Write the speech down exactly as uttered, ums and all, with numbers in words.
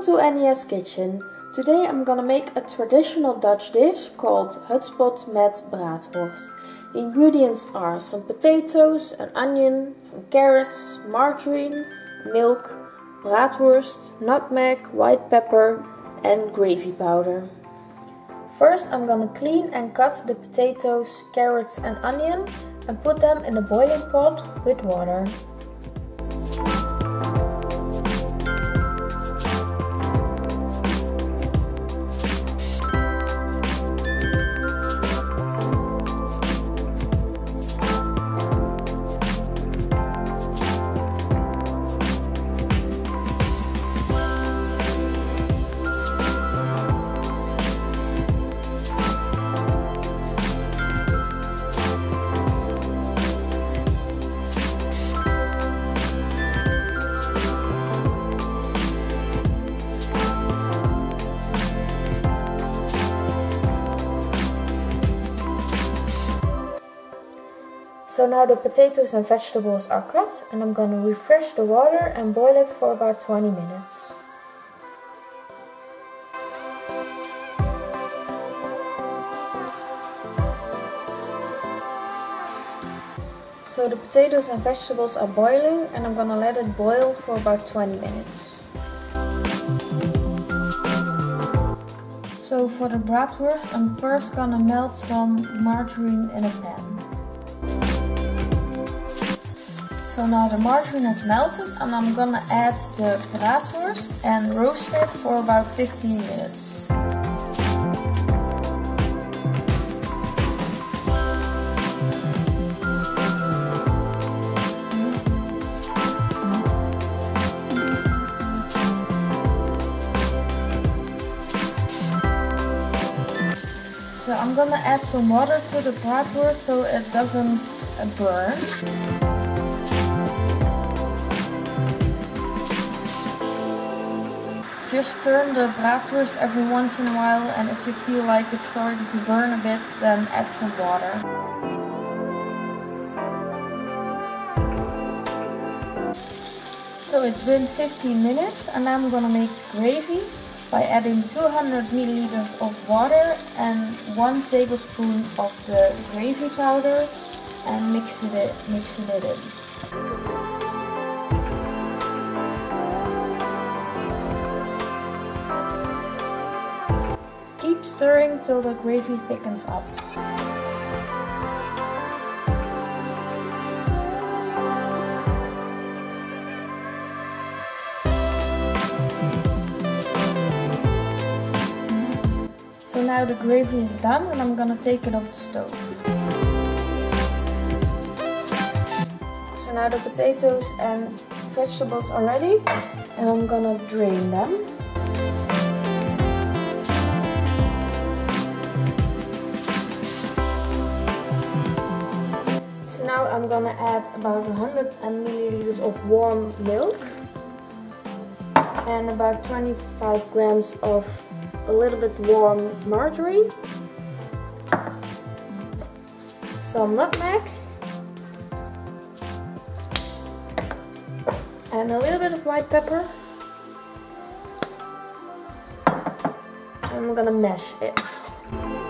Welcome to Enya's Kitchen. Today I'm gonna make a traditional Dutch dish called Hutspot met Braadworst. The ingredients are some potatoes, an onion, some carrots, margarine, milk, braadworst, nutmeg, white pepper and gravy powder. First I'm gonna clean and cut the potatoes, carrots and onion and put them in a boiling pot with water. So now the potatoes and vegetables are cut and I'm going to refresh the water and boil it for about twenty minutes. So the potatoes and vegetables are boiling and I'm going to let it boil for about twenty minutes. So for the braadworst I'm first going to melt some margarine in a pan. So now the margarine has melted and I'm gonna add the braadworst and roast it for about fifteen minutes. So I'm gonna add some water to the braadworst so it doesn't burn. Just turn the braadworst every once in a while, and if you feel like it's starting to burn a bit, then add some water. So it's been fifteen minutes and I'm gonna make gravy by adding two hundred milliliters of water and one tablespoon of the gravy powder and mixing it, mixing it in. Keep stirring till the gravy thickens up. So now the gravy is done and I'm gonna take it off the stove. So now the potatoes and vegetables are ready and I'm gonna drain them. Now I'm gonna add about one hundred milliliters of warm milk and about twenty-five grams of a little bit warm margarine, some nutmeg, and a little bit of white pepper. I'm gonna mash it.